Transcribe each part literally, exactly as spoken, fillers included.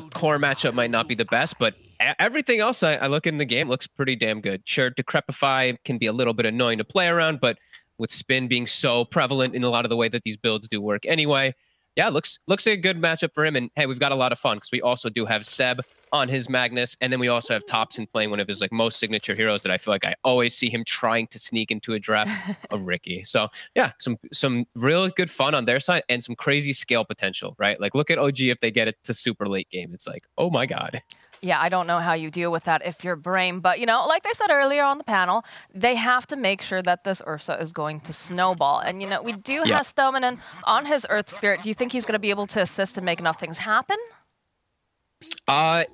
the core matchup might not be the best, but everything else I, I look in the game looks pretty damn good. Sure, Decrepify can be a little bit annoying to play around, but with spin being so prevalent in a lot of the way that these builds do work anyway, yeah, looks looks like a good matchup for him. And hey, we've got a lot of fun because we also do have Ceb on his Magnus, and then we also have Topson playing one of his like most signature heroes that I feel like I always see him trying to sneak into a draft of Riki. So yeah, some some real good fun on their side and some crazy scale potential, right? Like look at O G if they get it to super late game, it's like oh my god. Yeah, I don't know how you deal with that if you're Brame. But, you know, like they said earlier on the panel, they have to make sure that this Ursa is going to snowball. And, you know, we do yeah. have Stominan on his Earth Spirit. Do you think he's going to be able to assist and make enough things happen? Uh,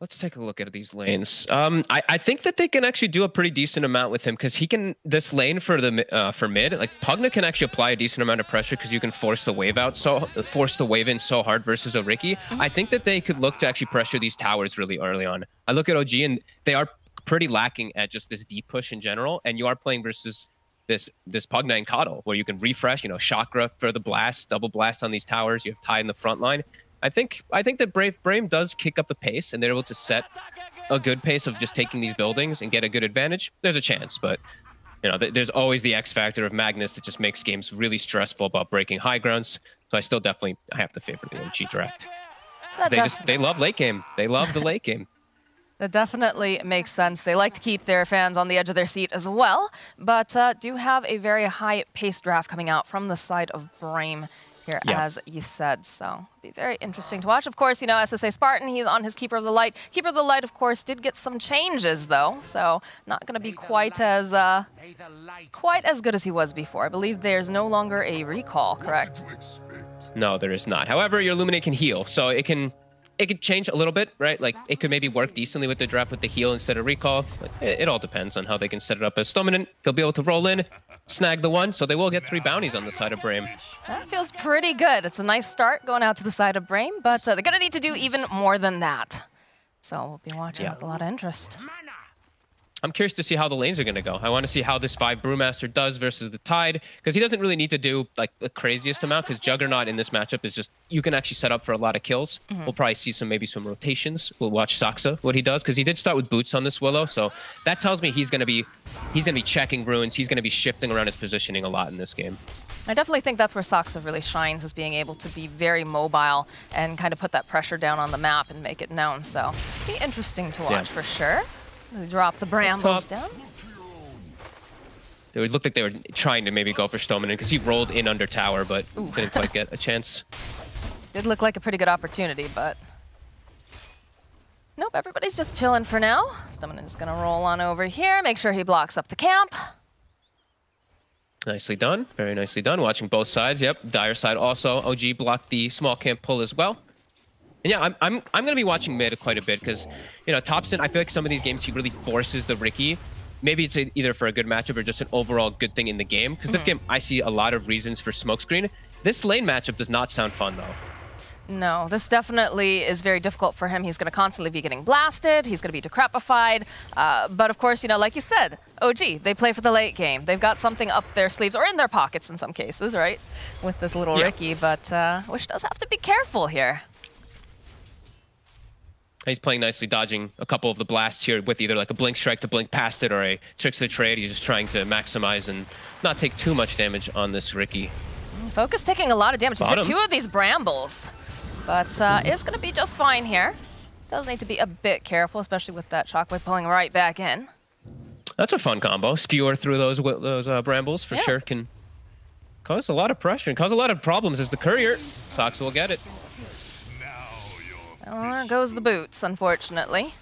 let's take a look at these lanes. Um, I, I think that they can actually do a pretty decent amount with him because he can, this lane for the uh, for mid, like Pugna can actually apply a decent amount of pressure because you can force the wave out, so force the wave in so hard versus a Riki. I think that they could look to actually pressure these towers really early on. I look at O G and they are pretty lacking at just this deep push in general, and you are playing versus this this Pugna and Coddle where you can refresh, you know, Chakra for the blast, double blast on these towers. You have Tide in the front line. I think I think that Brave Brame does kick up the pace, and they're able to set a good pace of just taking these buildings and get a good advantage. There's a chance, but you know, th there's always the X factor of Magnus that just makes games really stressful about breaking high grounds. So I still definitely I have to favor the O G draft. They just they love late game. They love the late game. That definitely makes sense. They like to keep their fans on the edge of their seat as well, but uh, do have a very high pace draft coming out from the side of Brame here, yep. as you said, so it'll be very interesting to watch. Of course, you know, S S A Spartan, he's on his Keeper of the Light. Keeper of the Light, of course, did get some changes, though, so not going to be quite as uh, quite as good as he was before. I believe there's no longer a recall, correct? No, there is not. However, your Illuminate can heal, so it can it could change a little bit, right? Like, it could maybe work decently with the draft with the heal instead of recall. Like, it, it all depends on how they can set it up as Stominan. He'll be able to roll in, snag the one, so they will get three bounties on the side of Brame. That feels pretty good. It's a nice start going out to the side of Brame, but uh, they're going to need to do even more than that. So we'll be watching yeah. with a lot of interest. I'm curious to see how the lanes are going to go. I want to see how this five Brewmaster does versus the Tide, because he doesn't really need to do like the craziest amount, because Juggernaut in this matchup is just, you can actually set up for a lot of kills. Mm-hmm. We'll probably see some, maybe some rotations. We'll watch Soxa, what he does, because he did start with boots on this Willow, so that tells me he's going to be, he's going to be checking runes. He's going to be shifting around his positioning a lot in this game. I definitely think that's where Soxa really shines, is being able to be very mobile and kind of put that pressure down on the map and make it known. So it'll be interesting to watch yeah. for sure. They drop the brambles down. They looked like they were trying to maybe go for Stominan because he rolled in under tower, but Ooh. didn't quite get a chance. Did look like a pretty good opportunity, but nope. Everybody's just chilling for now. Stominan is gonna roll on over here, make sure he blocks up the camp. Nicely done. Very nicely done. Watching both sides. Yep. Dire side also. O G blocked the small camp pull as well. And yeah, I'm, I'm, I'm going to be watching mid quite a bit because, you know, Topson, I feel like some of these games, he really forces the Riki. Maybe it's a, either for a good matchup or just an overall good thing in the game. Because mm-hmm. this game, I see a lot of reasons for smokescreen. This lane matchup does not sound fun, though. No, this definitely is very difficult for him. He's going to constantly be getting blasted. He's going to be decrepified. Uh, but of course, you know, like you said, O G, they play for the late game. They've got something up their sleeves or in their pockets in some cases, right? With this little yeah. Riki, but uh, Wish does have to be careful here. He's playing nicely, dodging a couple of the blasts here with either like a blink strike to blink past it or a tricks the trade. He's just trying to maximize and not take too much damage on this Riki. Focus taking a lot of damage. He's got two of these brambles, but uh, it's going to be just fine here. Does need to be a bit careful, especially with that shockwave pulling right back in. That's a fun combo. Skewer through those those uh, brambles for yeah. sure can cause a lot of pressure and cause a lot of problems as the courier. Sox will get it. Well, there goes the boots, unfortunately.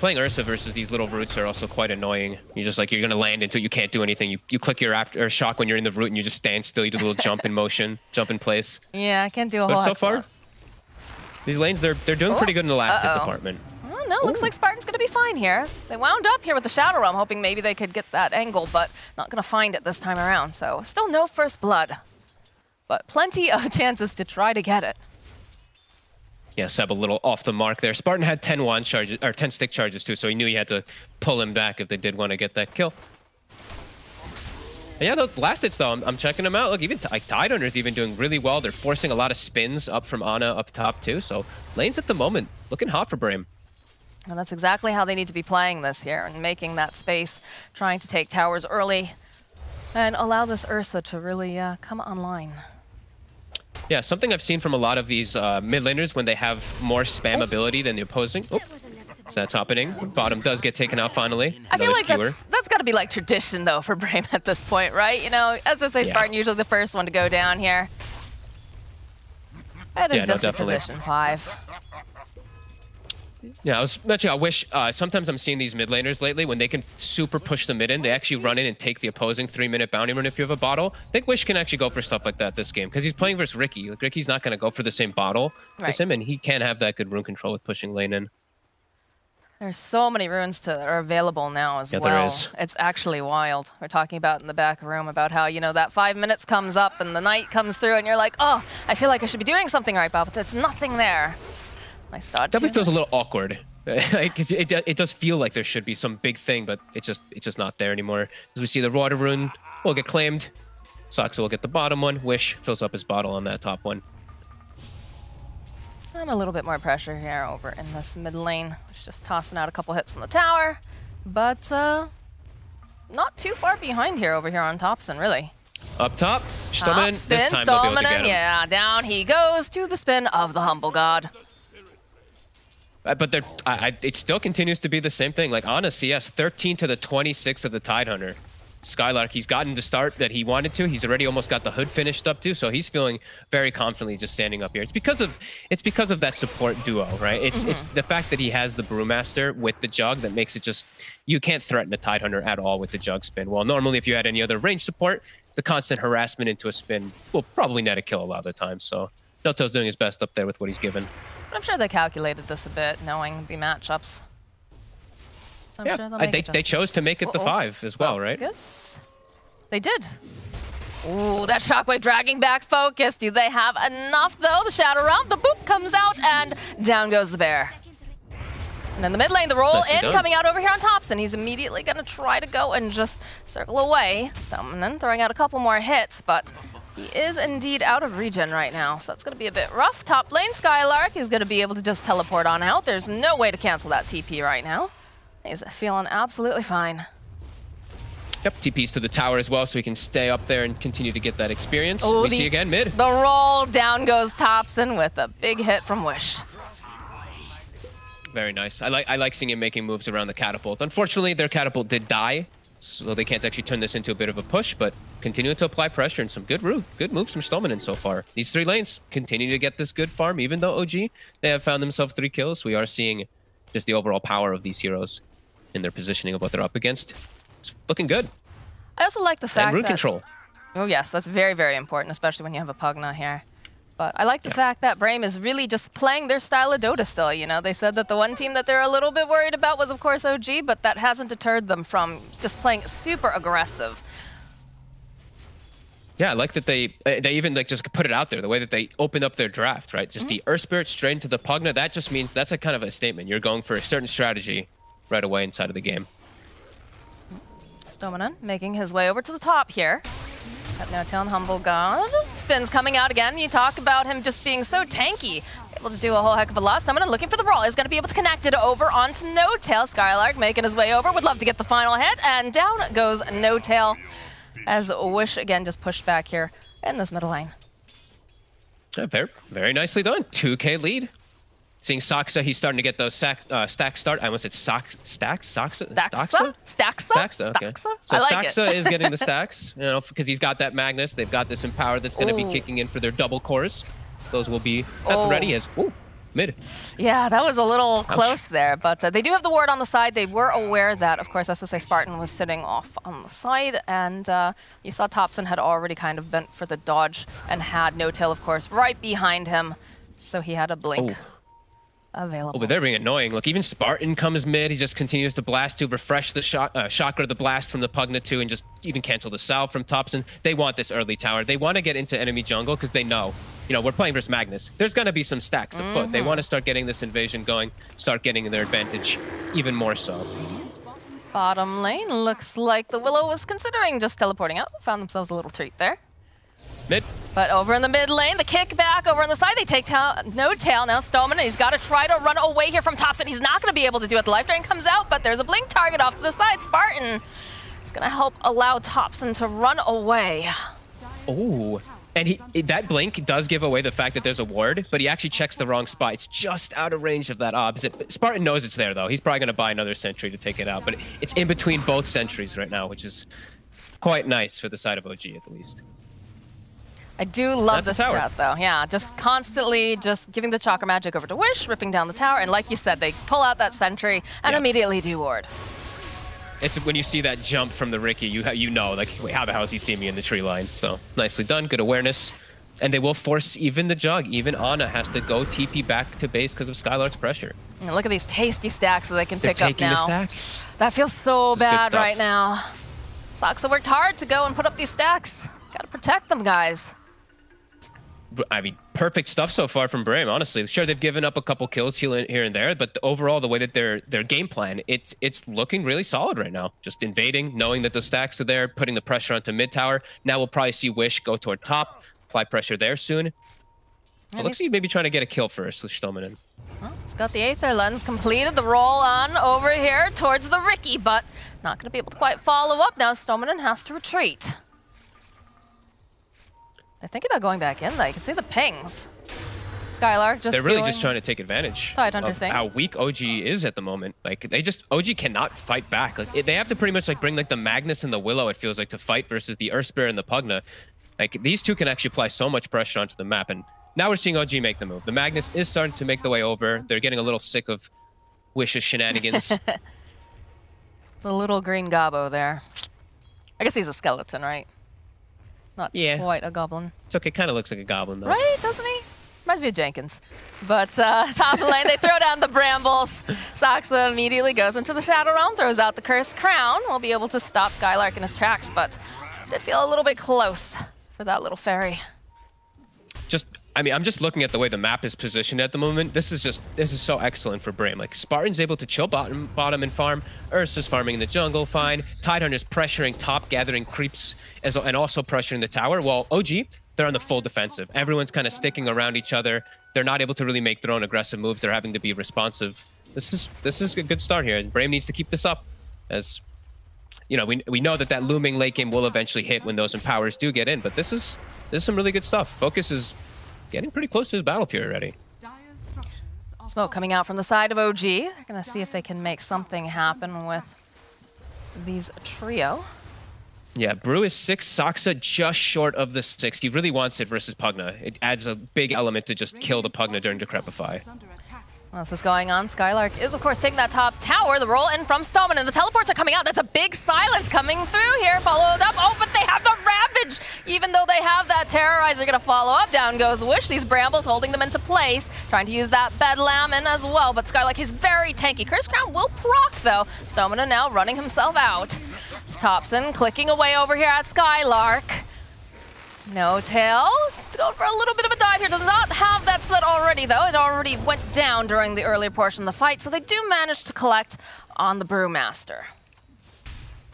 Playing Ursa versus these little roots are also quite annoying. You're just like, you're going to land into it, you can't do anything. You, you click your after or shock when you're in the root and you just stand still. You do a little jump in motion, jump in place. Yeah, I can't do a but whole lot. But so far, left. these lanes, they're, they're doing Ooh. pretty good in the last uh -oh. hit department. Oh, no, Ooh. looks like Spartan's going to be fine here. They wound up here with the Shadow Realm, hoping maybe they could get that angle, but not going to find it this time around. So still no first blood, but plenty of chances to try to get it. Yeah, Ceb a little off the mark there. Spartan had ten wand charges, or ten stick charges too, so he knew he had to pull him back if they did want to get that kill. Yeah, the last hits though, I'm, I'm checking them out. Look, even like Tidehunter is even doing really well. They're forcing a lot of spins up from Ana up top too. So lanes at the moment looking hot for Brame. And that's exactly how they need to be playing this here and making that space, trying to take towers early and allow this Ursa to really uh, come online. Yeah, something I've seen from a lot of these uh, mid laners when they have more spam ability than the opposing. Oop. So that's happening. Bottom does get taken out finally. I Another feel like skewer. that's, that's got to be like tradition, though, for Brame at this point, right? You know, S S A Spartan yeah. usually the first one to go down here. That is yeah, just no, definitely. position five. Yeah, I was actually, I wish, uh, sometimes I'm seeing these mid laners lately when they can super push the mid in, they actually run in and take the opposing three-minute bounty run if you have a bottle. I think Wish can actually go for stuff like that this game because he's playing versus Riki. Like, Riki's not going to go for the same bottle right. as him, and he can't have that good rune control with pushing lane in. There's so many runes to, that are available now as yeah, well. There is. It's actually wild. We're talking about in the back room about how, you know, that five minutes comes up and the night comes through and you're like, oh, I feel like I should be doing something right, Bob, but there's nothing there. I Definitely feels a little awkward. it, it, it does feel like there should be some big thing, but it's just it's just not there anymore. As we see, the water rune will get claimed. Soxa will get the bottom one. Wish fills up his bottle on that top one. And a little bit more pressure here over in this mid lane. It's just tossing out a couple hits on the tower, but uh, not too far behind here over here on Topson, really. Up top, Stominan. Top spin, this time Stominan, they'll be able to get him. Yeah, down he goes to the spin of the humble god. But they're, I, I, it still continues to be the same thing. Like, Ana C S, thirteen to the twenty-six of the Tidehunter. Skylark, he's gotten the start that he wanted to. He's already almost got the hood finished up, too. So he's feeling very confidently just standing up here. It's because of it's because of that support duo, right? It's, mm-hmm. it's the fact that he has the Brewmaster with the Jug that makes it just... You can't threaten a Tidehunter at all with the Jug spin. Well, normally, if you had any other range support, the constant harassment into a spin will probably net a kill a lot of the time, so... No-Tail's doing his best up there with what he's given. I'm sure they calculated this a bit, knowing the matchups. I'm yeah, sure they'll make they, they chose to make it uh-oh. the five as well, well right? Yes, they did. Ooh, that shockwave dragging back focus. Do they have enough, though? The shadow round, the boop comes out, and down goes the bear. And in the mid lane, the roll Nicely in done. coming out over here on Topson. He's immediately going to try to go and just circle away. So, and then throwing out a couple more hits, but... He is indeed out of regen right now, so that's going to be a bit rough. Top lane, Skylark is going to be able to just teleport on out. There's no way to cancel that T P right now. He's feeling absolutely fine. Yep, T P's to the tower as well, so he can stay up there and continue to get that experience. Oh, we the, see again, mid. The roll, down goes Topson with a big hit from Wish. Very nice. I like, I like seeing him making moves around the catapult. Unfortunately, their catapult did die. So they can't actually turn this into a bit of a push, but continuing to apply pressure and some good route, good moves from Stominan so far. These three lanes continue to get this good farm, even though O G, they have found themselves three kills. We are seeing just the overall power of these heroes in their positioning of what they're up against. It's looking good. I also like the fact that... And root control. Oh yes, that's very, very important, especially when you have a Pugna here. But I like the yeah. fact that Brame is really just playing their style of Dota still, you know. They said that the one team that they're a little bit worried about was, of course, O G, but that hasn't deterred them from just playing super aggressive. Yeah, I like that they they even like just put it out there, the way that they opened up their draft, right? Just mm-hmm. the Earth Spirit straight into the Pugna, that just means that's a kind of a statement. You're going for a certain strategy right away inside of the game. Stominan making his way over to the top here. Got No-Tail and humble god. Spin's coming out again. You talk about him just being so tanky. Able to do a whole heck of a lot. Someone looking for the brawl is going to be able to connect it over onto No-Tail. Skylark making his way over. Would love to get the final hit. And down goes No-Tail as Wish again just pushed back here in this middle lane. Yeah, very, very nicely done. two K lead. Seeing Soxa, he's starting to get those sack, uh, stack start. I almost said Sox, stacks, Soxa? Staxa? Staxa? Staxa, okay. Staxa? So I like Staxa it. is getting the stacks, you know, because he's got that Magnus. They've got this Empower that's going to be kicking in for their double cores. Those will be at ready as, ooh, mid. Yeah, that was a little Ouch. close there, but uh, they do have the ward on the side. They were aware that, of course, S S A Spartan was sitting off on the side, and uh, you saw Topson had already kind of bent for the dodge and had No-Tail, of course, right behind him, so he had a blink. Ooh. Available. Oh, but they're being annoying. Look, even Spartan comes mid. He just continues to blast to refresh the sh uh, chakra, the blast from the Pugna two, and just even cancel the salve from Topson. They want this early tower. They want to get into enemy jungle because they know, you know, we're playing versus Magnus. There's going to be some stacks mm-hmm. afoot. They want to start getting this invasion going, start getting their advantage even more so. Bottom lane, looks like the Willow was considering just teleporting out. Found themselves a little treat there. Mid. But over in the mid lane, the kickback over on the side, they take No-Tail. Now Stominan, he's got to try to run away here from Topson. He's not going to be able to do it. The Life Drain comes out, but there's a blink target off to the side. Spartan is going to help allow Topson to run away. Oh, and he, that blink does give away the fact that there's a ward, but he actually checks the wrong spot. It's just out of range of that opposite. Spartan knows it's there, though. He's probably going to buy another sentry to take it out, but it's in between both sentries right now, which is quite nice for the side of O G, at least. I do love this route, though. Yeah, just constantly just giving the Chakra Magic over to Wish, ripping down the tower, and like you said, they pull out that sentry and yep. immediately do ward. It's when you see that jump from the Riki, you you know, like, wait, how the hell has he seen me in the tree line? So, nicely done, good awareness. And they will force even the jug. Even Ana has to go T P back to base because of Skylark's pressure. And look at these tasty stacks that they can They're pick up now. The stack. That feels so bad right now. Soxa worked hard to go and put up these stacks. Gotta protect them, guys. I mean, perfect stuff so far from Brame, honestly. Sure, they've given up a couple kills here and there, but overall, the way that their their game plan, it's it's looking really solid right now. Just invading, knowing that the stacks are there, putting the pressure onto mid tower. Now we'll probably see Wish go toward top, apply pressure there soon. It looks like he's maybe trying to get a kill first with Stominan. Well, he's got the Aether Lens completed, the roll on over here towards the Riki, but not going to be able to quite follow up now. Stominan has to retreat. I think about going back in, though. You can see the pings. Skylark just They're really just trying to take advantage of how weak O G is at the moment. Like, they just... O G cannot fight back. Like, it, they have to pretty much, like, bring, like, the Magnus and the Willow, it feels like, to fight versus the Earth Spirit and the Pugna. Like, these two can actually apply so much pressure onto the map, and now we're seeing O G make the move. The Magnus is starting to make the way over. They're getting a little sick of Wish's shenanigans. The little green gobbo there. I guess he's a skeleton, right? Not yeah. quite a goblin. It's okay. Kind of looks like a goblin, though. Right? Doesn't he? Reminds me of Jenkins. But uh, top of the lane, they throw down the brambles. Soxa immediately goes into the Shadow Realm, throws out the Cursed Crown. We'll be able to stop Skylark in his tracks, but did feel a little bit close for that little fairy. Just, I mean, I'm just looking at the way the map is positioned at the moment. This is just, this is so excellent for Brame. Like, Spartan's able to chill bottom, bottom and farm. Ursa's farming in the jungle, fine. Tidehunter's pressuring top, gathering creeps, as, and also pressuring the tower. While O G, they're on the full defensive. Everyone's kind of sticking around each other. They're not able to really make their own aggressive moves. They're having to be responsive. This is, this is a good start here. Brame needs to keep this up, as, you know, we, we know that that looming late game will eventually hit when those empowers do get in, but this is, this is some really good stuff. Focus is getting pretty close to his battle fury already. Smoke coming out from the side of O G. They're going to see if they can make something happen with these trio. Yeah, Brew is six, Soxa just short of the six. He really wants it versus Pugna. It adds a big element to just kill the Pugna during Decrepify. While this is going on, Skylark is, of course, taking that top tower. The roll in from Stominan, and the teleports are coming out. That's a big silence coming through here. Followed up. Oh, but they have the Ravage. Even though they have that Terrorizer going to follow up, down goes Wish. These brambles holding them into place. Trying to use that Bedlamin as well. But Skylark is very tanky. Cursed Crown will proc, though. Stominan now running himself out. It's Topson clicking away over here at Skylark. No-Tail going for a little bit of a dive here. Does not have that split already, though. It already went down during the earlier portion of the fight, so they do manage to collect on the Brewmaster.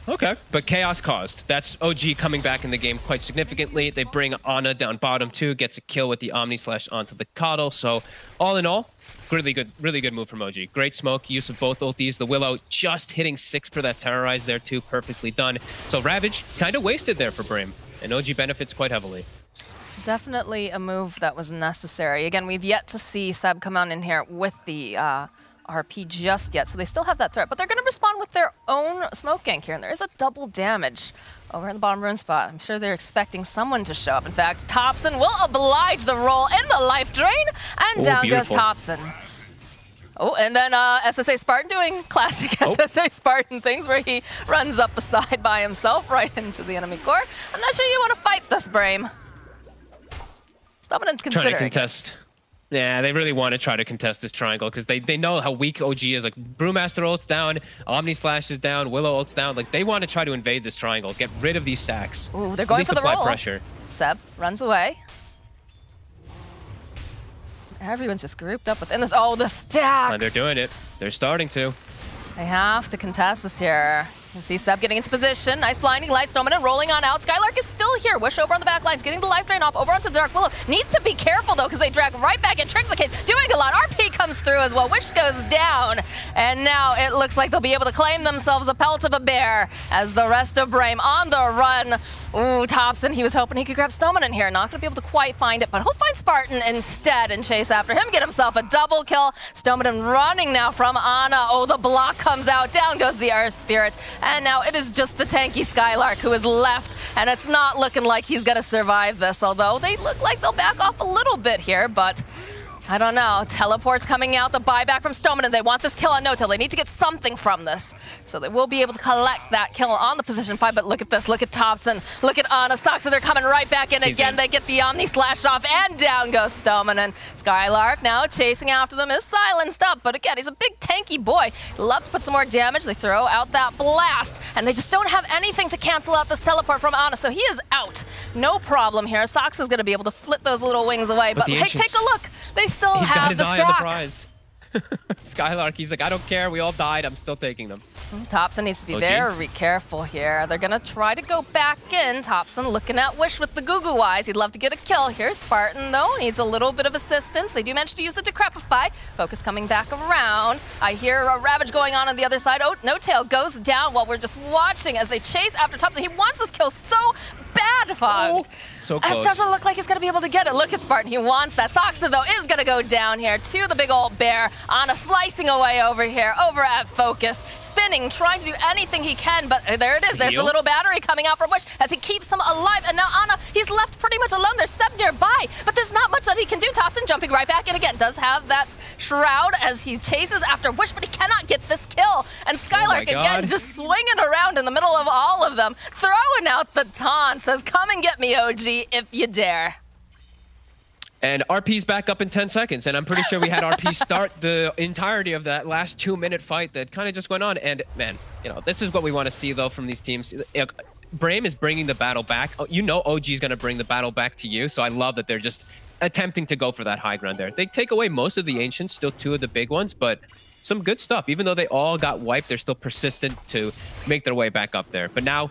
Okay, but chaos caused. That's O G coming back in the game quite significantly. They bring Ana down bottom too, gets a kill with the Omni Slash onto the Coddle. So all in all, really good, really good move from O G. Great smoke, use of both ultis. The Willow just hitting six for that Terrorize there too, perfectly done. So Ravage kind of wasted there for Brame, and O G benefits quite heavily. Definitely a move that was necessary. Again, we've yet to see Ceb come out in here with the uh, R P just yet, so they still have that threat. But they're going to respond with their own smoke gank here, and there is a double damage over in the bottom rune spot. I'm sure they're expecting someone to show up. In fact, Topson will oblige the roll in the Life Drain, and Ooh, down beautiful. goes Topson. Oh, and then uh, S S A Spartan doing classic oh. S S A Spartan things where he runs up a side by himself right into the enemy core. I'm not sure you want to fight this, Brame. Stominan's considering. Trying to contest. Yeah, they really want to try to contest this triangle because they, they know how weak O G is. Like, Brewmaster ults down, Omni Slash is down, Willow ults down. Like, they want to try to invade this triangle, get rid of these stacks. Ooh, they're going for the roll. At least apply pressure. Ceb runs away. Everyone's just grouped up within this. Oh, the stacks! And they're doing it. They're starting to. They have to contest this here. You can see Ceb getting into position. Nice blinding light. Stominan rolling on out. Skylark is still here. Wish over on the back lines, getting the life drain off over onto Dark Willow. Needs to be careful though, because they drag right back and tricks the kids. Doing a lot. R P comes through as well. Wish goes down. And now it looks like they'll be able to claim themselves a pelt of a bear as the rest of Brame on the run. Ooh, Topson. He was hoping he could grab Stominan here. Not going to be able to quite find it, but he'll find Spartan instead and chase after him. Get himself a double kill. Stominan running now from Ana. Oh, the block comes out. Down goes the Earth Spirit. And now it is just the tanky Skylark who is left, and it's not looking like he's going to survive this, although they look like they'll back off a little bit here, but I don't know. Teleport's coming out, the buyback from Stominan. They want this kill on No-Tail. They need to get something from this, so they will be able to collect that kill on the position five, but look at this. Look at Topson. Look at Ana. Soxa, they're coming right back in he's again. In. They get the Omni slash off, and down goes Stominan. Skylark now chasing after them is silenced up, but again, he's a big tanky boy. Love to put some more damage. They throw out that blast, and they just don't have anything to cancel out this teleport from Ana, so he is out. No problem here. Soxa's going to be able to flit those little wings away, but, but hey, take a look. They still he's have got his the eye on the prize. Skylark, he's like, I don't care. We all died. I'm still taking them. Topson needs to be O G. Very careful here. They're going to try to go back in. Topson looking at Wish with the goo-goo eyes. He'd love to get a kill here. Spartan, though, needs a little bit of assistance. They do manage to use the Decrepify. Focus coming back around. I hear a Ravage going on on the other side. Oh, No-Tail goes down while we're just watching as they chase after Topson. He wants this kill so bad fogged. Oh, so close. It doesn't look like he's going to be able to get it. Look at Spartan. He wants that. Soxa, though, is going to go down here to the big old bear. Ana slicing away over here, over at Focus. Spinning, trying to do anything he can, but there it is. There's Heal. a little battery coming out from Wish as he keeps them alive. And now Ana, he's left pretty much alone. There's Ceb nearby, but there's not much that he can do. Topson jumping right back in again. Does have that shroud as he chases after Wish, but he cannot get this kill. And Skylark oh again just swinging around in the middle of all of them, throwing out the taunt. Says, come and get me, O G, if you dare. And R P's back up in ten seconds, and I'm pretty sure we had R P start the entirety of that last two-minute fight that kind of just went on. And, man, you know, this is what we want to see, though, from these teams. Brame is bringing the battle back. You know O G's going to bring the battle back to you, so I love that they're just attempting to go for that high ground there. They take away most of the Ancients, still two of the big ones, but some good stuff. Even though they all got wiped, they're still persistent to make their way back up there. But now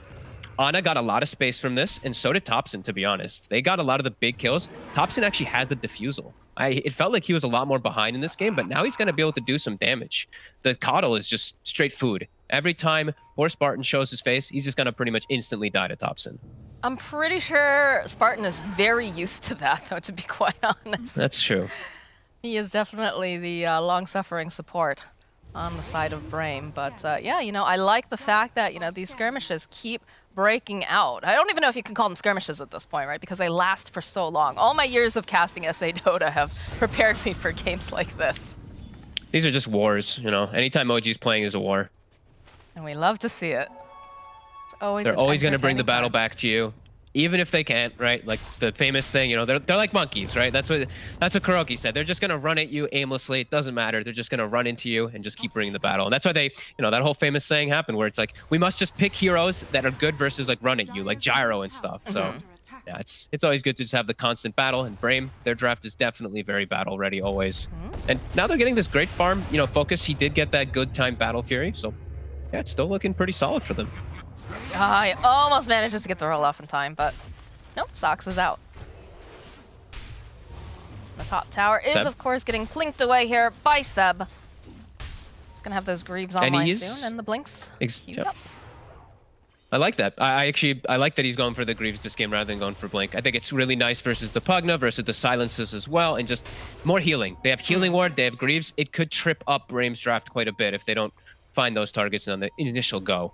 Ana got a lot of space from this, and so did Topson, to be honest. They got a lot of the big kills. Topson actually has the defusal. I, it felt like he was a lot more behind in this game, but now he's going to be able to do some damage. The coddle is just straight food. Every time poor Spartan shows his face, he's just going to pretty much instantly die to Topson. I'm pretty sure Spartan is very used to that, though, to be quite honest. That's true. He is definitely the uh, long-suffering support on the side of Brame. But, uh, yeah, you know, I like the fact that, you know, these skirmishes keep breaking out. I don't even know if you can call them skirmishes at this point, right? Because they last for so long. All my years of casting S A Dota have prepared me for games like this. These are just wars, you know. Anytime O G's playing is a war. And we love to see it. It's always They're always going to bring the battle back to you, even if they can't, right? Like the famous thing, you know, they're, they're like monkeys, right? That's what that's what Kuroki said. They're just going to run at you aimlessly. It doesn't matter. They're just going to run into you and just keep bringing the battle. And that's why they, you know, that whole famous saying happened where it's like, we must just pick heroes that are good versus like run at you, like Gyro and stuff. So yeah, it's it's always good to just have the constant battle. And Brame, their draft is definitely very battle ready always. And now they're getting this great farm, you know, Focus. He did get that good time Battle Fury. So yeah, it's still looking pretty solid for them. Ah, he almost manages to get the roll off in time, but nope, Sox is out. The top tower is, Ceb. of course, getting plinked away here by Ceb. He's going to have those Greaves online soon, and the blinks queued up. I like that. I, I actually, I like that he's going for the Greaves this game rather than going for Blink. I think it's really nice versus the Pugna, versus the Silences as well, and just more healing. They have Healing Ward, they have Greaves. It could trip up Brame's draft quite a bit if they don't find those targets on the initial go.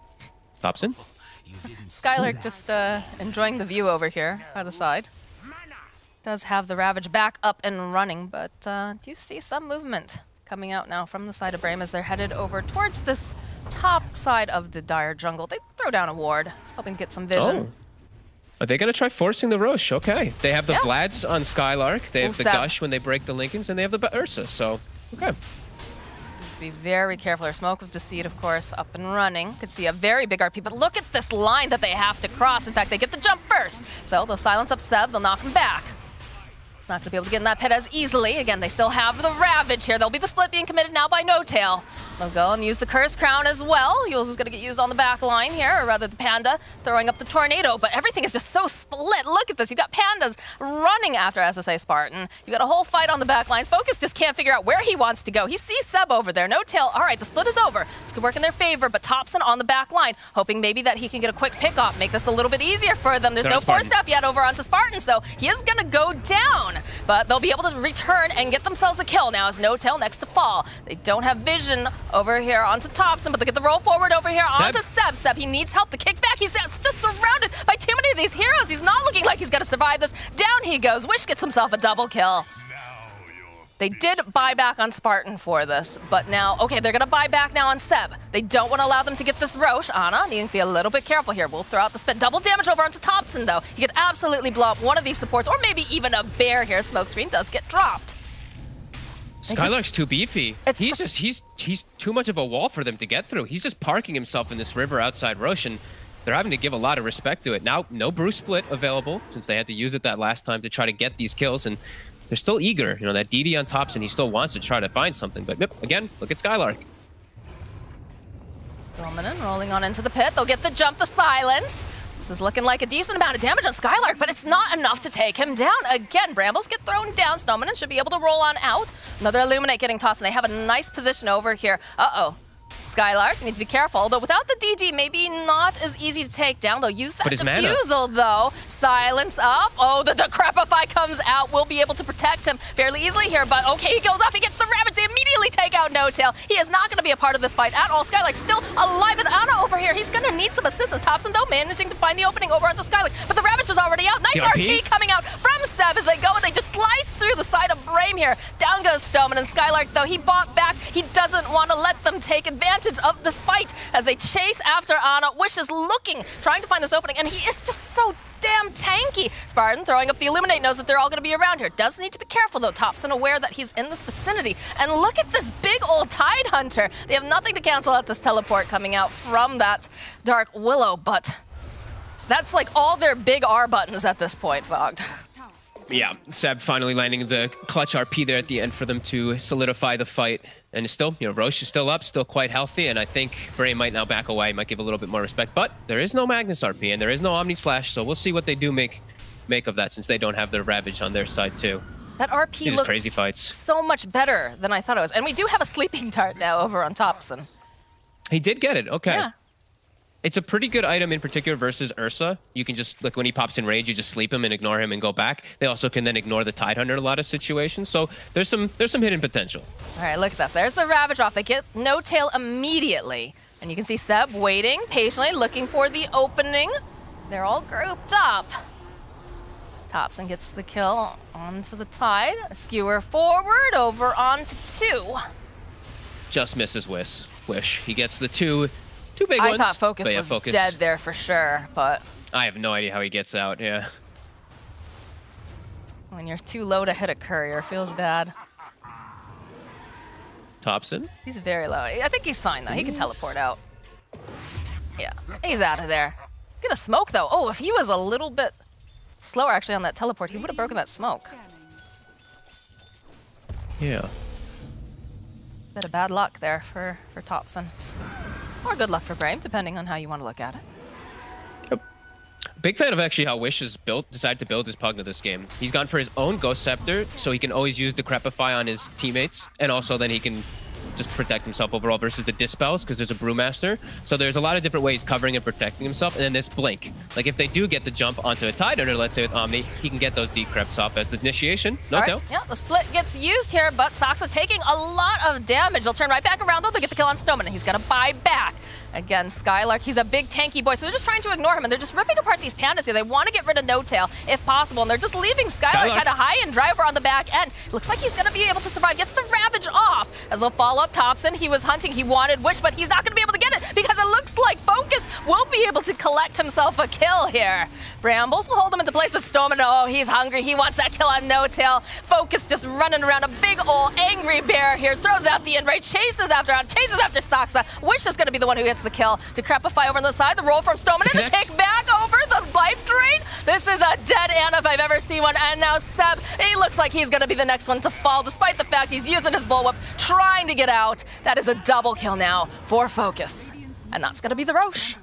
Topson? Skylark just uh, enjoying the view over here by the side. Does have the Ravage back up and running, but uh, do you see some movement coming out now from the side of Brame as they're headed over towards this top side of the dire jungle. They throw down a ward, hoping to get some vision. Oh. Are they going to try forcing the Roche? Okay. They have the yeah. Vlads on Skylark, they have Ooh, the Ceb. Gush when they break the Lincolns, and they have the Ursa, so okay. Be very careful. Our Smoke of Deceit, of course, up and running. Could see a very big R P, but look at this line that they have to cross. In fact, they get the jump first. So they'll silence up Ceb, they'll knock him back. It's not going to be able to get in that pit as easily. Again, they still have the Ravage here. There'll be the split being committed now by No-Tail. They'll go and use the Curse Crown as well. Yule's is going to get used on the back line here, or rather the Panda throwing up the Tornado. But everything is just so split. Look at this. You've got Pandas running after S S A Spartan. You've got a whole fight on the back lines. Focus just can't figure out where he wants to go. He sees Ceb over there. No-Tail. All right, the split is over. This could work in their favor, but Topson on the back line, hoping maybe that he can get a quick pick off, make this a little bit easier for them. There's no force staff yet over onto Spartan, so he is going to go down. But they'll be able to return and get themselves a kill now as No-Tail next to fall. They don't have vision over here onto Topson, but they get the roll forward over here Ceb. Onto Ceb. Ceb, he needs help to kick back. He's just surrounded by too many of these heroes. He's not looking like he's going to survive this. Down he goes. Wish gets himself a double kill. They did buy back on Spartan for this, but now, okay, they're going to buy back now on Ceb. They don't want to allow them to get this Roche. Ana needing to be a little bit careful here. We'll throw out the spin. Double damage over onto Topson, though. He could absolutely blow up one of these supports, or maybe even a bear here. Smoke screen does get dropped. Skylark's too beefy. It's he's just, he's, he's too much of a wall for them to get through. He's just parking himself in this river outside Roche, and they're having to give a lot of respect to it. Now, no brew split available, since they had to use it that last time to try to get these kills, and they're still eager. You know, that D D on Topson, he still wants to try to find something. But yep, again, look at Skylark. Stominan rolling on into the pit. They'll get the jump, the silence. This is looking like a decent amount of damage on Skylark, but it's not enough to take him down. Again, Brambles get thrown down. Stominan should be able to roll on out. Another Illuminate getting tossed, and they have a nice position over here. Uh-oh. Skylark needs to be careful, although without the D D, maybe not as easy to take down. They'll use that defusal, though. Silence up. Oh, the Decrepify comes out. We'll be able to protect him fairly easily here, but okay, he goes off. He gets the Ravage. They immediately take out No-Tail. He is not going to be a part of this fight at all. Skylark still alive, and Ana over here. He's going to need some assistance. Topson, though, managing to find the opening over onto Skylark, but the Ravage is already out. Nice R P coming out from Ceb as they go, and they just slice through the side of Brame here. Down goes Stominan, and Skylark, though, he bought back. He doesn't want to let them take advantage of this fight as they chase after Ana. Wish is looking, trying to find this opening, and he is just so damn tanky. Spartan throwing up the Illuminate, knows that they're all going to be around here. Does need to be careful, though. Topson aware that he's in this vicinity. And look at this big old Tidehunter. They have nothing to cancel out this teleport coming out from that Dark Willow, but that's like all their big R buttons at this point, Vogged. Yeah, Ceb finally landing the clutch R P there at the end for them to solidify the fight. And it's still, you know, Roche is still up, still quite healthy, and I think Brame might now back away, might give a little bit more respect. But there is no Magnus R P, and there is no Omni Slash, so we'll see what they do make make of that, since they don't have their Ravage on their side, too. That R P looks crazy fights. So much better than I thought it was. And we do have a Sleeping Dart now over on Topson. He did get it, okay. Yeah. It's a pretty good item in particular versus Ursa. You can just, like, when he pops in rage, you just sleep him and ignore him and go back. They also can then ignore the Tidehunter in a lot of situations. So there's some there's some hidden potential. All right, look at this. There's the Ravage off. They get No-Tail immediately. And you can see Ceb waiting patiently, looking for the opening. They're all grouped up. Topson gets the kill onto the Tide. Skewer forward, over onto two. Just misses Wish. Wish. He gets the two. Two big I ones. I thought Focus yeah, was Focus. dead there for sure, but... I have no idea how he gets out, yeah. When you're too low to hit a courier, feels bad. Topson? He's very low. I think he's fine, though. He can teleport out. Yeah, he's out of there. Gonna smoke, though. Oh, if he was a little bit slower, actually, on that teleport, he would have broken that smoke. Yeah. Bit of bad luck there for, for Topson. Or good luck for Brame, depending on how you want to look at it. Yep. Big fan of actually how Wish has built, decided to build his Pugna this game. He's gone for his own Ghost Scepter, so he can always use Decrepify on his teammates, and also then he can just protect himself overall versus the Dispels, because there's a Brewmaster. So there's a lot of different ways covering and protecting himself, and then this Blink. Like, if they do get the jump onto a Tidehunter, let's say with Omni, he can get those Decreps off as the initiation. No right. Tail. Yeah, the split gets used here, but Soxa taking a lot of damage. They'll turn right back around, though. They'll get the kill on Stominan. He's going to buy back. Again, Skylark, he's a big tanky boy, so they're just trying to ignore him, and they're just ripping apart these Pandas here. They want to get rid of No-Tail, if possible, and they're just leaving Skylark kind of high and driver on the back end. Looks like he's going to be able to survive. Gets the Ravage off. As they'll follow up Topson, he was hunting, he wanted Wish, but he's not going to be able to get it, because it looks like Focus won't be able to collect himself a kill here. Brambles will hold him into place, but Stominan, oh, he's hungry. He wants that kill on No-Tail. Focus just running around, a big old angry bear here, throws out the end right, chases after out, chases after Soxa. Wish is going to be the one who gets the kill. Decrepify over on the side, the roll from Stominan, the kick back over worth of Life Drain? This is a dead Ana if I've ever seen one. And now Ceb, he looks like he's gonna be the next one to fall, despite the fact he's using his bullwhip, trying to get out. That is a double kill now for Focus. And that's gonna be the Roche.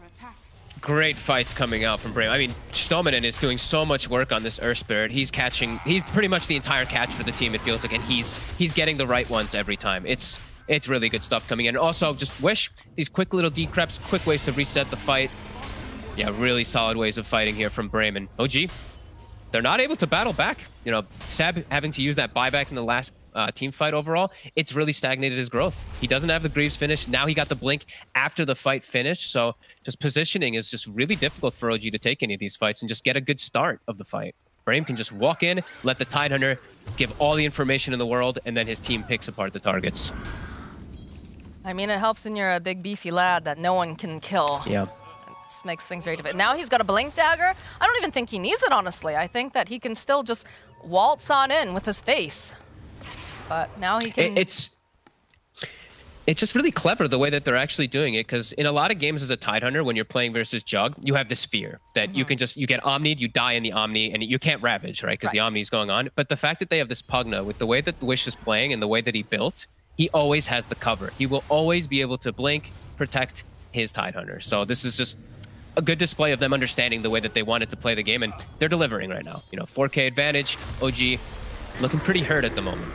Great fights coming out from Brame. I mean, Stominan is doing so much work on this Earth Spirit. He's catching, he's pretty much the entire catch for the team, it feels like, and he's he's getting the right ones every time. It's it's really good stuff coming in. Also, just Wish, these quick little decreps, quick ways to reset the fight. Yeah, really solid ways of fighting here from Brame. And O G, they're not able to battle back. You know, Ceb having to use that buyback in the last Uh, team fight overall, it's really stagnated his growth. He doesn't have the Greaves finish. Now he got the blink after the fight finished. So just positioning is just really difficult for O G to take any of these fights and just get a good start of the fight. Brame can just walk in, let the Tidehunter give all the information in the world, and then his team picks apart the targets. I mean, it helps when you're a big beefy lad that no one can kill. Yeah. Makes things very difficult. Now he's got a blink dagger. I don't even think he needs it, honestly. I think that he can still just waltz on in with his face. But now he can... It's, it's just really clever the way that they're actually doing it, because in a lot of games as a Tidehunter, when you're playing versus Jug, you have this fear that mm-hmm. you can just, you get Omni'd, you die in the Omni, and you can't Ravage, right? Because right. the Omni's going on. But the fact that they have this Pugna, with the way that Wish is playing and the way that he built, he always has the cover. He will always be able to blink, protect his Tidehunter. So this is just a good display of them understanding the way that they wanted to play the game, and they're delivering right now. You know, four K advantage, O G looking pretty hurt at the moment.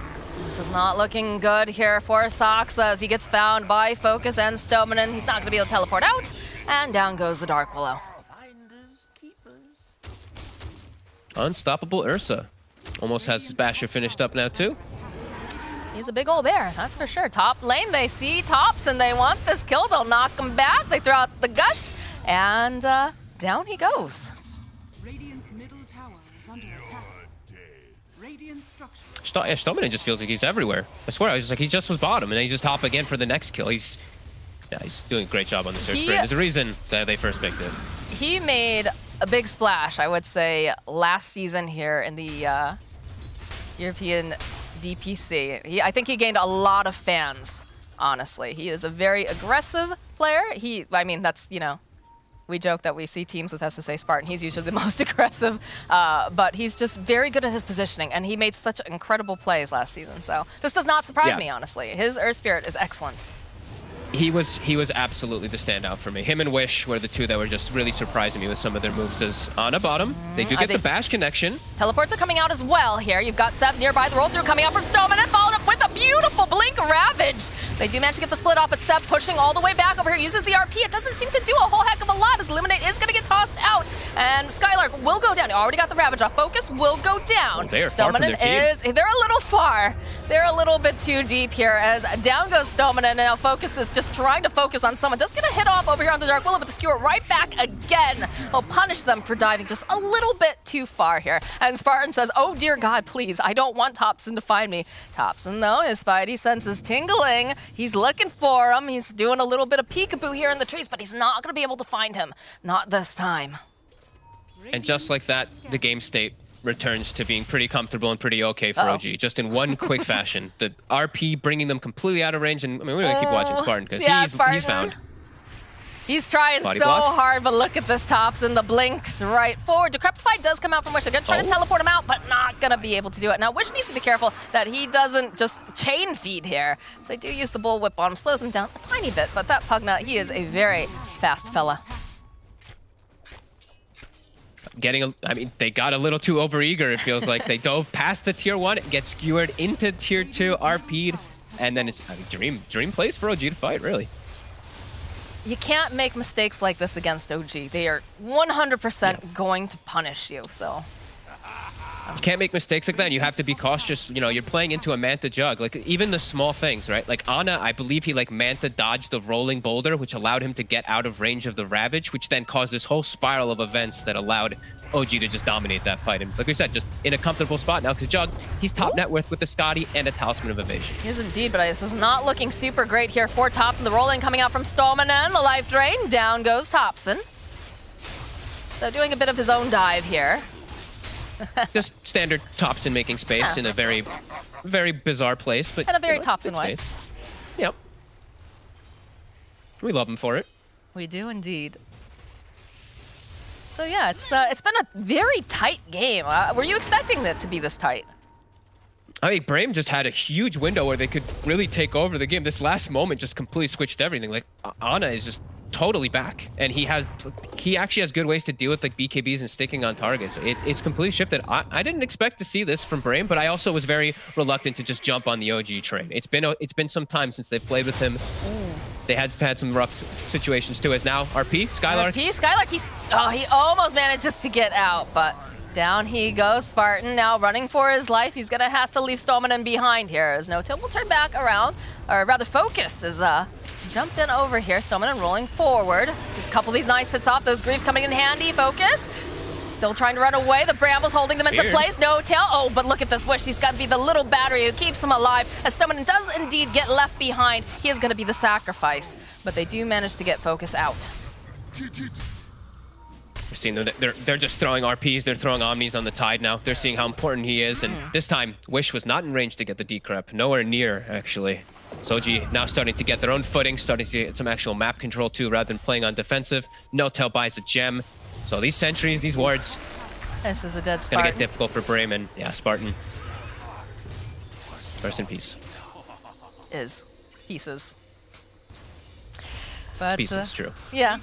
This is not looking good here for Soxa as he gets found by Focus and Stominan. He's not going to be able to teleport out, and down goes the Dark Willow. Unstoppable Ursa. Almost has his Basher finished up now, too. He's a big old bear, that's for sure. Top lane, they see Topson. They want this kill. They'll knock him back. They throw out the Gush, and uh, down he goes. Sto yeah, Stominan just feels like he's everywhere. I swear, I was just like, he just was bottom, and then he just hop again for the next kill. He's, yeah, he's doing a great job on this Earth Spirit. There's a reason that they first picked it. He made a big splash, I would say, last season here in the uh, European D P C. He, I think he gained a lot of fans, honestly. He is a very aggressive player. He, I mean, that's, you know, we joke that we see teams with S S A Spartan. He's usually the most aggressive, uh, but he's just very good at his positioning, and he made such incredible plays last season. So this does not surprise yeah. me, honestly. His Earth Spirit is excellent. He was he was absolutely the standout for me. Him and Wish were the two that were just really surprising me with some of their moves. As Ana bottom, they do get uh, they, the Bash connection. Teleports are coming out as well here. You've got Ceb nearby, the roll through coming out from Stominan, and followed up with a beautiful blink Ravage. They do manage to get the split off, but Ceb pushing all the way back over here, uses the R P. It doesn't seem to do a whole heck of a lot as Illuminate is gonna get tossed out. And Skylark will go down. He already got the Ravage off. Focus will go down. Oh, they are far from their team. Is, they're a little far. They're a little bit too deep here as down goes Stominan, and now Focus is just trying to focus on someone. Does get a hit off over here on the Dark Willow, but the Skewer right back again. He'll punish them for diving just a little bit too far here. And Spartan says, oh dear God, please, I don't want Topson to find me. Topson though, his spidey sense is tingling. He's looking for him. He's doing a little bit of peekaboo here in the trees, but he's not gonna be able to find him. Not this time. And just like that, the game state returns to being pretty comfortable and pretty okay for uh-oh. O G, just in one quick fashion. The R P bringing them completely out of range, and I mean, we're gonna oh, keep watching Spartan because yeah, he's, he's found. He's trying Body so blocks. hard, but look at this Tops and the blinks right forward. Decrepify does come out from Wish. They're gonna try oh. to teleport him out, but not gonna be able to do it. Now Wish needs to be careful that he doesn't just chain feed here. So they do use the bullwhip on him, slows him down a tiny bit, but that Pugna, he is a very fast fella. Getting, a, I mean, they got a little too overeager, it feels like. They dove past the tier one, get skewered into tier two, R P'd, and then it's I mean, dream, dream place for O G to fight, really. You can't make mistakes like this against O G. They are one hundred percent yeah. going to punish you, so. You can't make mistakes like that, and you have to be cautious. You know, you're playing into a Manta Jug. Like, even the small things, right? Like, Ana, I believe he, like, Manta dodged the rolling boulder, which allowed him to get out of range of the Ravage, which then caused this whole spiral of events that allowed O G to just dominate that fight. And like we said, just in a comfortable spot now, because Jug, he's top net worth with a Scotty and a Talisman of Evasion. He is indeed, but this is not looking super great here for Topson. The rolling coming out from Stominan, the Life Drain. Down goes Topson. So doing a bit of his own dive here. Just standard Topson making space yeah. in a very, very bizarre place, but in a very Topson way. Yep. We love him for it. We do indeed. So yeah, it's uh, it's been a very tight game. Uh, were you expecting it to be this tight? I mean, Brame just had a huge window where they could really take over the game. This last moment just completely switched everything. Like, Ana is just totally back, and he has he actually has good ways to deal with like B K Bs and sticking on targets. It, it's completely shifted. I, I didn't expect to see this from Brame, but I also was very reluctant to just jump on the O G train. It's been a, it's been some time since they've played with him. They had had some rough situations too. As now R P Skylark. R P Skylark. He's oh he almost manages to get out, but. Down he goes, Spartan now running for his life. He's gonna have to leave Stominan behind here as No-Tail will turn back around, or rather Focus is uh, jumped in over here. Stominan rolling forward. He's couple of these nice hits off. Those Greaves coming in handy. Focus still trying to run away. The Bramble's holding them into place. No-Tail, oh, but look at this Wish. He's gotta be the little battery who keeps him alive. As Stominan does indeed get left behind, he is gonna be the sacrifice. But they do manage to get Focus out. We're seeing they're, they're, they're just throwing R Ps, they're throwing Omnis on the Tide now. They're seeing how important he is, and this time, Wish was not in range to get the Decrep. Nowhere near, actually. S O G now starting to get their own footing, starting to get some actual map control too, rather than playing on defensive. No-Tail buys a gem. So these sentries, these wards... This is a dead Spartan. Gonna get difficult for Brame, and yeah, Spartan. Rest in peace. Is. Pieces. But, pieces, uh, true. Yeah.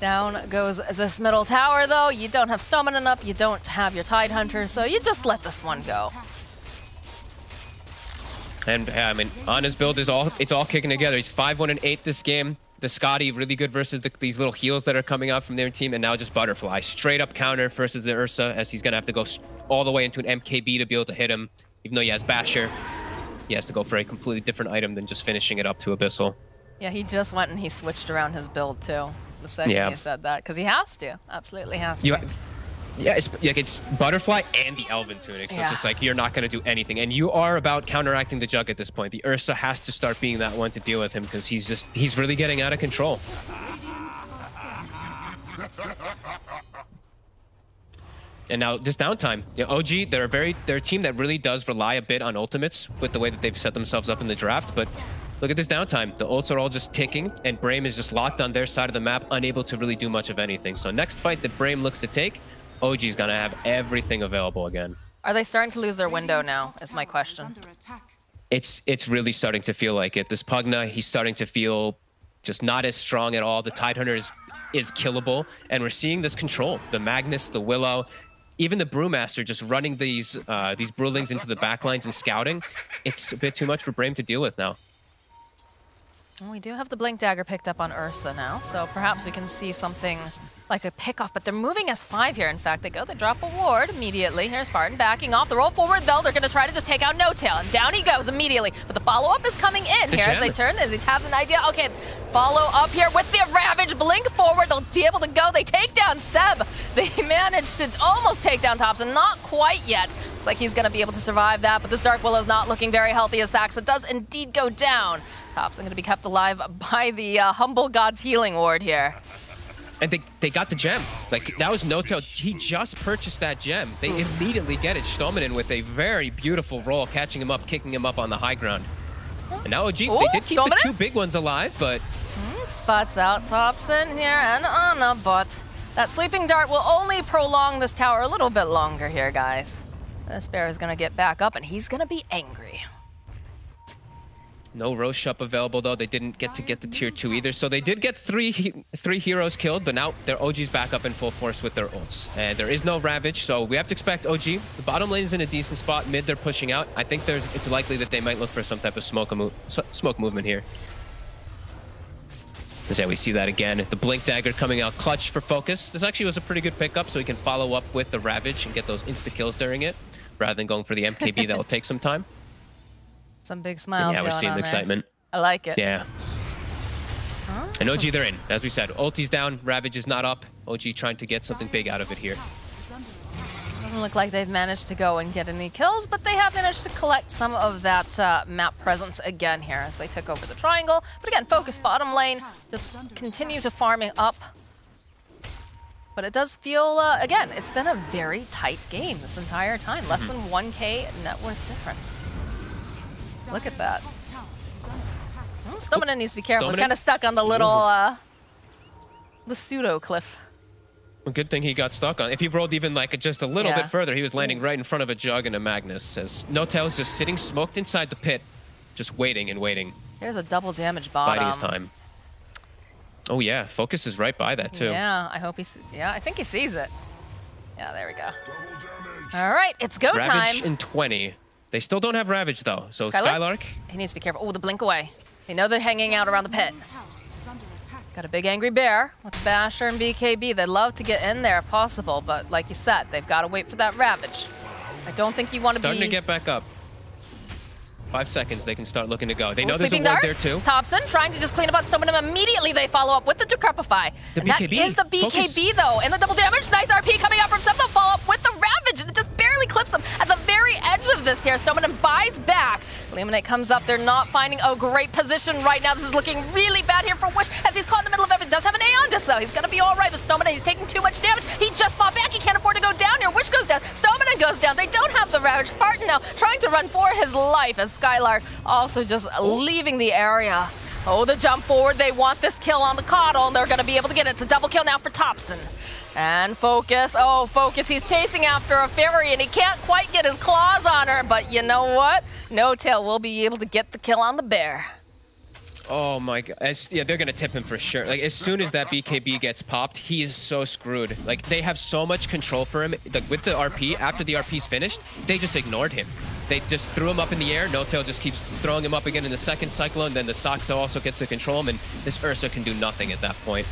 Down goes this middle tower, though. You don't have Stominan up, you don't have your Tidehunter, so you just let this one go. And, yeah, I mean, Ana's build is all, it's all kicking together. He's five one and eight this game. The Scotty, really good versus the, these little heals that are coming out from their team, and now just Butterfly. Straight up counter versus the Ursa, as he's gonna have to go all the way into an M K B to be able to hit him. Even though he has Basher, he has to go for a completely different item than just finishing it up to Abyssal. Yeah, he just went and he switched around his build, too. The second yeah. he said that, because he has to, absolutely has to. You, yeah, it's like it's Butterfly and the Elven Tunic, so yeah. It's just like you're not going to do anything, and you are about counteracting the Jug at this point. The Ursa has to start being that one to deal with him because he's just he's really getting out of control. And now this downtime, the O G, they're a very they're a team that really does rely a bit on ultimates with the way that they've set themselves up in the draft, but. Look at this downtime. The ults are all just ticking, and Brame is just locked on their side of the map, unable to really do much of anything. So next fight that Brame looks to take, O G's gonna have everything available again. Are they starting to lose their window now, is my question. It's it's really starting to feel like it. This Pugna, he's starting to feel just not as strong at all. The Tidehunter is, is killable, and we're seeing this control. The Magnus, the Willow, even the Brewmaster just running these, uh, these Brewlings into the backlines and scouting. It's a bit too much for Brame to deal with now. We do have the Blink Dagger picked up on Ursa now, so perhaps we can see something like a pick-off, but they're moving S five here, in fact. They go, they drop a ward immediately. Here's Spartan backing off. The roll forward, though, they're going to try to just take out No-Tail, and down he goes immediately. But the follow-up is coming in the here gem. As they turn, as they have an idea. Okay, follow-up here with the Ravage. Blink forward, they'll be able to go. They take down Ceb. They managed to almost take down Topson, not quite yet. Looks like he's going to be able to survive that, but this Dark Willow's not looking very healthy as Saxa does indeed go down. Topson going to be kept alive by the uh, Humble God's Healing Ward here. And they, they got the gem. Like, that was No-Tail. He just purchased that gem. They Oof. immediately get it. Stominan with a very beautiful roll, catching him up, kicking him up on the high ground. And now O G, Ooh, they did keep Stominan? the two big ones alive, but... Mm, spots out Topson here and Ana, but that Sleeping Dart will only prolong this tower a little bit longer here, guys. This bear is going to get back up, and he's going to be angry. No Rosh up available, though. They didn't get to get the tier two either. So they did get three three heroes killed, but now their O G's back up in full force with their ults. And there is no Ravage, so we have to expect O G. The bottom lane is in a decent spot. Mid, they're pushing out. I think there's it's likely that they might look for some type of smoke mo smoke movement here. Yeah, we see that again. The Blink Dagger coming out clutch for Focus. This actually was a pretty good pickup, so we can follow up with the Ravage and get those insta-kills during it, rather than going for the M K B that will take some time. Some big smiles. Yeah, we're seeing the excitement. I like it. Yeah. Huh? And O G, they're in. As we said, ulti's down, Ravage is not up. O G trying to get something big out of it here. Doesn't look like they've managed to go and get any kills, but they have managed to collect some of that uh, map presence again here as they took over the triangle. But again, Focus bottom lane, just continue to farming up. But it does feel, uh, again, it's been a very tight game this entire time. Less than one K net worth difference. Look at that. Stominan needs to be careful. He's kind of stuck on the little, uh, the pseudo cliff. Good thing he got stuck on. If he rolled even like just a little yeah. bit further, he was landing right in front of a Jug and a Magnus. As No-Tail is just sitting smoked inside the pit, just waiting and waiting. There's a double damage bottom. Biding his time. Oh yeah, Focus is right by that too. Yeah, I hope he's. Yeah, I think he sees it. Yeah, there we go. All right, it's go Ravage time. Ravage in twenty. They still don't have Ravage though. So Skylark. Skylark. He needs to be careful. Oh, the blink away. They know they're hanging out around the pit. Got a big angry bear with Basher and B K B. They love to get in there if possible, but like you said, they've got to wait for that Ravage. I don't think you want to be... Starting to get back up. Five seconds, they can start looking to go. They know there's a ward there too. Topson trying to just clean up on Stominan. Immediately they follow up with the Decrepify. The B K B. That is the B K B though. And the double damage, nice R P coming out from Ceb. They'll follow up with the Ravage and it just barely clips them. At the very edge of this here, Stominan buys back. Illuminate comes up. They're not finding a great position right now. This is looking really bad here for Wish as he's caught in the middle of everything. Does have an A on this though. He's gonna be all right with Stominan. He's taking too much damage. He just fought back. He can't afford to go down here. Wish goes down. Stominan goes down. They don't have the Ravage. Spartan now trying to run for his life as Skylark also just leaving the area. Oh, the jump forward. They want this kill on the Coddle, and they're going to be able to get it. It's a double kill now for Topson. And Focus. Oh, Focus. He's chasing after a Fairy, and he can't quite get his claws on her. But you know what? No-Tail will be able to get the kill on the bear. Oh, my God. As, yeah, they're going to tip him for sure. Like, as soon as that B K B gets popped, he is so screwed. Like, they have so much control for him. Like, with the R P, after the R P's finished, they just ignored him. They just threw him up in the air. No-Tail just keeps throwing him up again in the second Cyclone. Then the Soxa also gets to control him, and this Ursa can do nothing at that point.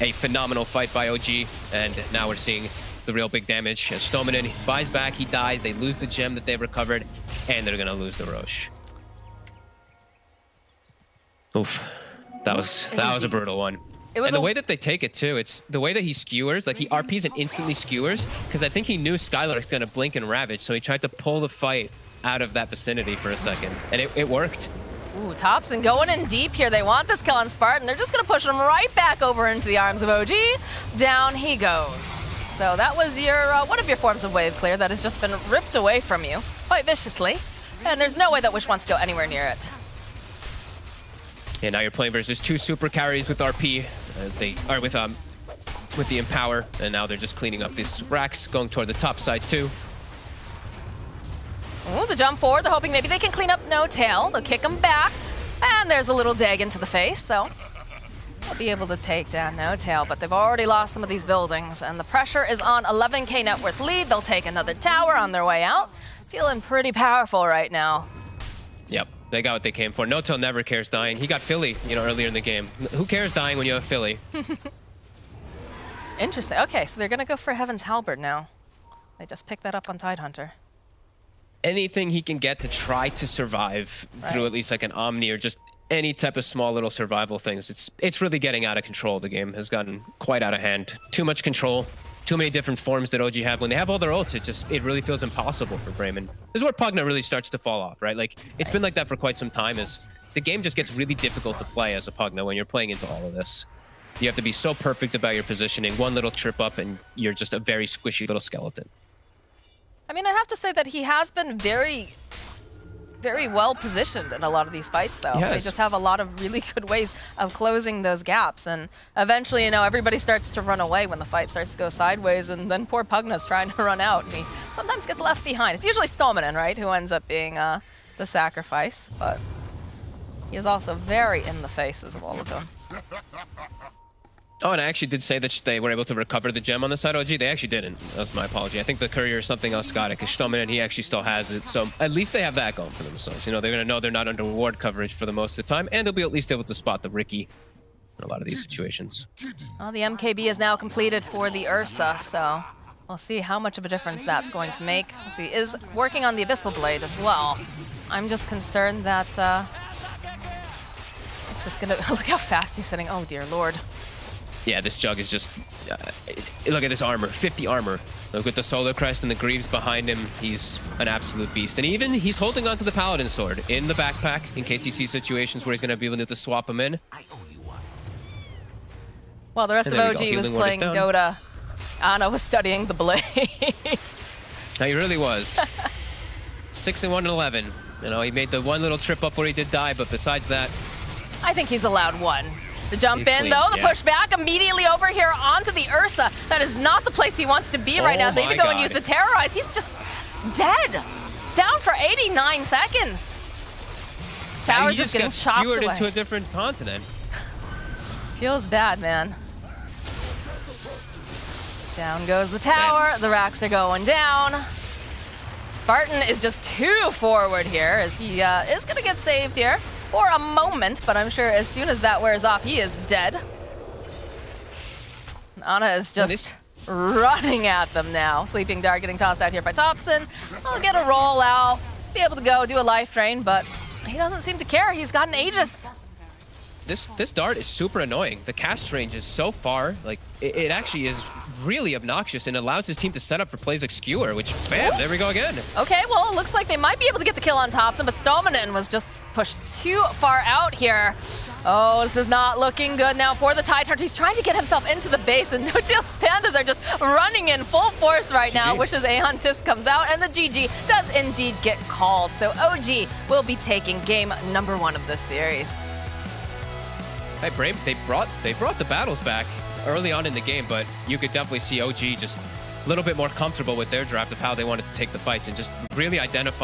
A phenomenal fight by O G, and now we're seeing the real big damage. As Stominan buys back, he dies. They lose the gem that they've recovered, and they're going to lose the Roche. Oof, that was that was a brutal one. It was and the way that they take it too, it's the way that he skewers, like he R Ps and instantly skewers, because I think he knew Skylark's gonna blink and Ravage, so he tried to pull the fight out of that vicinity for a second, and it, it worked. Ooh, Topson going in deep here. They want this kill on Spartan. They're just gonna push him right back over into the arms of O G. Down he goes. So that was your uh, one of your forms of wave clear that has just been ripped away from you quite viciously, and there's no way that Wish wants to go anywhere near it. And now you're playing versus two super carries with R P. Uh, they are with um with the Empower, and now they're just cleaning up these racks, going toward the top side too. Ooh, the jump forward. They're hoping maybe they can clean up No-Tail. They'll kick him back, and there's a little dag into the face. So they'll be able to take down No-Tail, but they've already lost some of these buildings, and the pressure is on. eleven K net worth lead. They'll take another tower on their way out. Feeling pretty powerful right now. Yep. They got what they came for. No-Tail never cares dying. He got Philly, you know, earlier in the game. Who cares dying when you have Philly? Interesting. Okay, so they're going to go for Heaven's Halberd now. They just picked that up on Tidehunter. Anything he can get to try to survive right. through at least like an Omni or just any type of small little survival things. It's, it's really getting out of control. The game has gotten quite out of hand. Too much control. Too many different forms that O G have. When they have all their ults, it just, it really feels impossible for Brame. This is where Pugna really starts to fall off, right? Like, it's been like that for quite some time, is the game just gets really difficult to play as a Pugna when you're playing into all of this. You have to be so perfect about your positioning. One little trip up, and you're just a very squishy little skeleton. I mean, I have to say that he has been very, very well positioned in a lot of these fights, though. Yes. They just have a lot of really good ways of closing those gaps, and eventually, you know, everybody starts to run away when the fight starts to go sideways, and then poor Pugna's trying to run out, and he sometimes gets left behind. It's usually Stominan, right, who ends up being uh, the sacrifice, but he is also very in the faces of all of them. Oh, and I actually did say that they were able to recover the gem on the side. O G, they actually didn't. That's my apology. I think the courier or something else got it, because Stominan, he actually still has it. So at least they have that going for themselves. You know, they're going to know they're not under ward coverage for the most of the time, and they'll be at least able to spot the Riki in a lot of these situations. Well, the M K B is now completed for the Ursa, so we'll see how much of a difference that's going to make. Let's see, is working on the Abyssal Blade as well. I'm just concerned that uh, it's just going to... Look how fast he's sitting. Oh, dear Lord. Yeah, this Jug is just, uh, look at this armor, fifty armor. Look, with the Solar Crest and the Greaves behind him, he's an absolute beast. And even he's holding onto the Paladin Sword in the backpack in case he sees situations where he's gonna be able to swap him in. I owe you one. Well, the rest of O G was playing Dota. Ana was studying the Blade. No, he really was. Six and one and eleven. You know, he made the one little trip up where he did die, but besides that, I think he's allowed one. The jump He's in clean, though, the yeah. push back immediately over here onto the Ursa. That is not the place he wants to be right oh now. As they even go God. and use the Terrorize. He's just dead. Down for eighty-nine seconds. Tower's yeah, just, just getting chopped away. You were into a different continent. Feels bad, man. Down goes the tower. Damn. The racks are going down. Spartan is just too forward here as he uh, is going to get saved here for a moment, but I'm sure as soon as that wears off, he is dead. Ana is just this running at them now. Sleeping Dart getting tossed out here by Topson. I'll get a roll out, be able to go do a life drain, but he doesn't seem to care. He's got an Aegis. This this dart is super annoying. The cast range is so far, like it, it actually is really obnoxious and allows his team to set up for plays like Skewer, which bam, there we go again. Okay, well, it looks like they might be able to get the kill on Topson, but Stominan was just pushed too far out here. Oh, this is not looking good now for the Tidehunter. He's trying to get himself into the base, and No-Tail's Pandas are just running in full force right G G. now, which is Aehantis comes out, and the G G does indeed get called. So O G will be taking game number one of this series. Hey, Brame, they brought they brought the battles back early on in the game, but you could definitely see O G just a little bit more comfortable with their draft of how they wanted to take the fights and just really identify